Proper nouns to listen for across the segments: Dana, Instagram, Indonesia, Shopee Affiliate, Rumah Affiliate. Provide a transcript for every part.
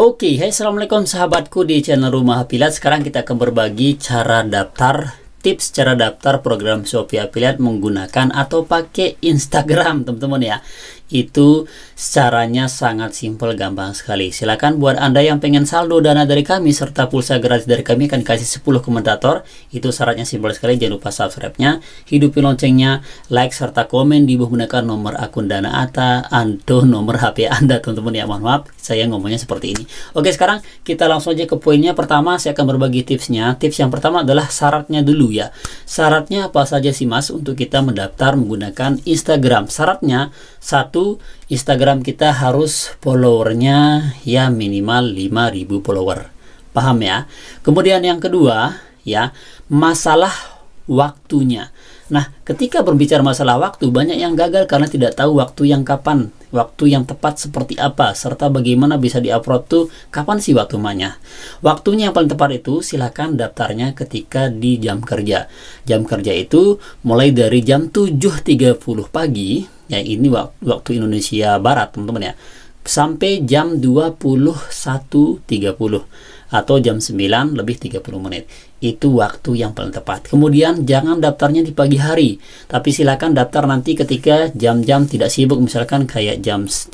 Oke, hai, assalamualaikum sahabatku di channel Rumah Affiliate. Sekarang kita akan berbagi cara daftar, tips cara daftar program Shopee Affiliate menggunakan atau pakai Instagram, teman-teman ya. Itu caranya sangat simpel, gampang sekali. Silakan buat Anda yang pengen saldo dana dari kami serta pulsa gratis dari kami, akan kasih 10 komentator. Itu syaratnya simpel sekali. Jangan lupa subscribe-nya, hidupin loncengnya, like serta komen menggunakan nomor akun Dana atau nomor HP Anda, teman-teman ya. Mohon maaf, saya ngomongnya seperti ini. Oke, sekarang kita langsung aja ke poinnya. Pertama, saya akan berbagi tipsnya. Tips yang pertama adalah syaratnya dulu ya. Syaratnya apa saja sih, Mas, untuk kita mendaftar menggunakan Instagram? Syaratnya satu, Instagram kita harus followernya ya minimal 5.000 follower, paham ya. Kemudian yang kedua ya, masalah waktunya. Nah, ketika berbicara masalah waktu, banyak yang gagal karena tidak tahu waktu yang kapan, waktu yang tepat seperti apa, serta bagaimana bisa diupload tuh kapan sih waktunya. Waktunya yang paling tepat itu silahkan daftarnya ketika di jam kerja. Jam kerja itu mulai dari jam 7.30 pagi, ya ini waktu Indonesia Barat, teman-teman ya, sampai jam 21.30 atau jam 9:30. Itu waktu yang paling tepat. Kemudian jangan daftarnya di pagi hari, tapi silakan daftar nanti ketika jam-jam tidak sibuk, misalkan kayak jam 1,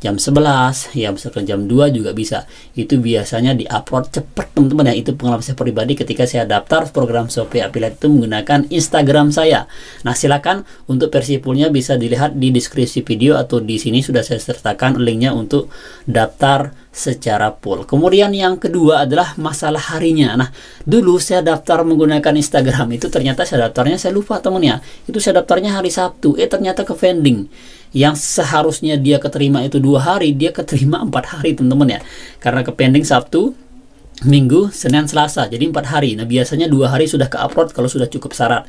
jam 11, ya misalkan jam 2 juga bisa. Itu biasanya diupload cepat, teman-teman ya. Itu pengalaman saya pribadi ketika saya daftar program Shopee Affiliate itu menggunakan Instagram saya. Nah, silakan untuk versi fullnya bisa dilihat di deskripsi video atau di sini sudah saya sertakan linknya untuk daftar secara full. Kemudian yang kedua adalah masalah harinya. Nah, dulu saya daftar menggunakan Instagram itu ternyata saya daftarnya, saya lupa temen ya, itu saya daftarnya hari Sabtu, ternyata ke vending. Yang seharusnya dia keterima itu 2 hari, dia keterima 4 hari, temen-temen ya, karena ke pending Sabtu, Minggu, Senin, Selasa, jadi 4 hari. Nah, biasanya 2 hari sudah ke upload kalau sudah cukup syarat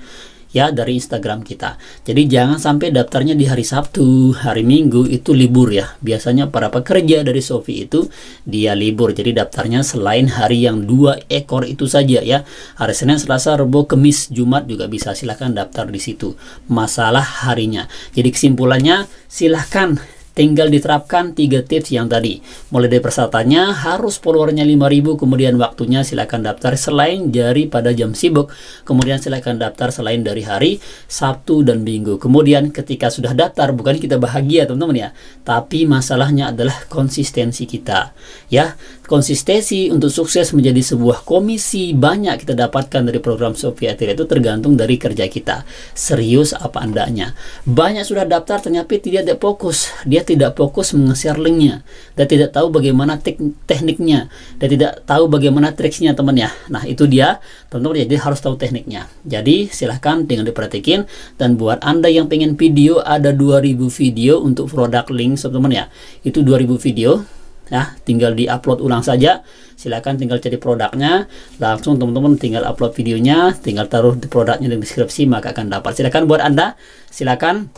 ya dari Instagram kita. Jadi jangan sampai daftarnya di hari Sabtu, hari Minggu itu libur ya. Biasanya para pekerja dari Shopee itu dia libur. Jadi daftarnya selain hari yang 2 ekor itu saja ya. Hari Senin, Selasa, Rabu, Kamis, Jumat juga bisa. Silahkan daftar di situ. Masalah harinya. Jadi kesimpulannya silahkan tinggal diterapkan 3 tips yang tadi. Mulai dari persyaratannya harus followernya 5.000, kemudian waktunya silakan daftar selain dari pada jam sibuk, kemudian silakan daftar selain dari hari Sabtu dan Minggu. Kemudian ketika sudah daftar, bukan kita bahagia teman-teman ya, tapi masalahnya adalah konsistensi kita ya. Konsistensi untuk sukses menjadi sebuah komisi banyak kita dapatkan dari program Shopee Affiliate itu tergantung dari kerja kita, serius apa enggaknya. Banyak sudah daftar ternyata tidak fokus, dia tidak fokus meng-share linknya, dan tidak tahu bagaimana tekniknya, dan tidak tahu bagaimana triksnya teman ya. Nah, itu dia teman-teman ya, jadi harus tahu tekniknya. Jadi silahkan dengan diperhatikan. Dan buat Anda yang pengen video, ada 2000 video untuk produk link teman ya, itu 2000 video. Nah, tinggal diupload ulang saja. Silahkan tinggal cari produknya, langsung teman-teman tinggal upload videonya, tinggal taruh di produknya di deskripsi, maka akan dapat. Silahkan buat Anda, silahkan.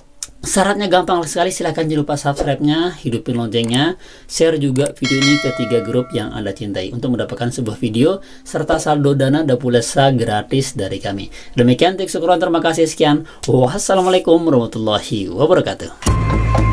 Syaratnya gampang sekali, silahkan jangan lupa subscribe-nya, hidupin loncengnya, share juga video ini ke 3 grup yang Anda cintai untuk mendapatkan sebuah video serta saldo dana dan pulsa gratis dari kami. Demikian tips ukuran, terima kasih, sekian. Wassalamualaikum warahmatullahi wabarakatuh.